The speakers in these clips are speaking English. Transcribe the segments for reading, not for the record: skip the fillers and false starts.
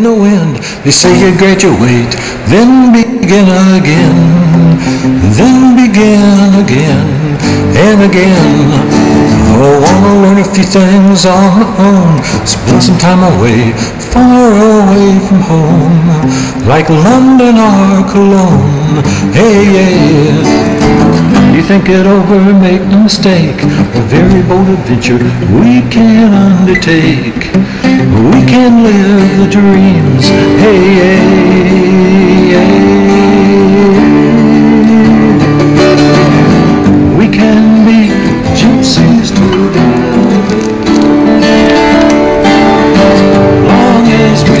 No end, they say you graduate, then begin again, then begin again, and again. Oh, wanna learn a few things on my own, spend some time away, far away from home, like London or Cologne, hey, yeah. You think it over, make no mistake, a very bold adventure we can undertake. We can live the dreams, hey, hey, hey. We can be gypsies today, long as we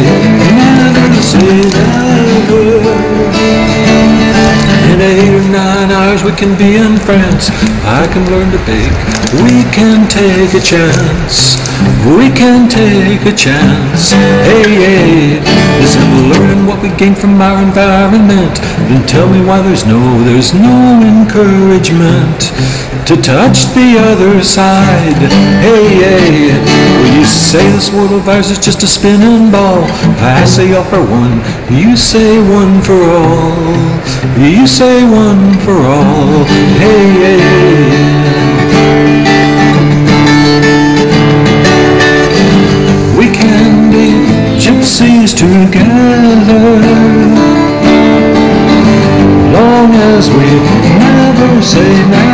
never say never. In 8 or 9 hours we can be in France. I can learn to bake, we can take a chance. We can take a chance, hey, hey. Is it learning what we gain from our environment? Then tell me why there's no encouragement to touch the other side, hey, hey. Well, you say this world of ours is just a spinning ball. I say all for one, you say one for all. You say one for all, hey, hey, hey. Gypsies together, long as we never say never.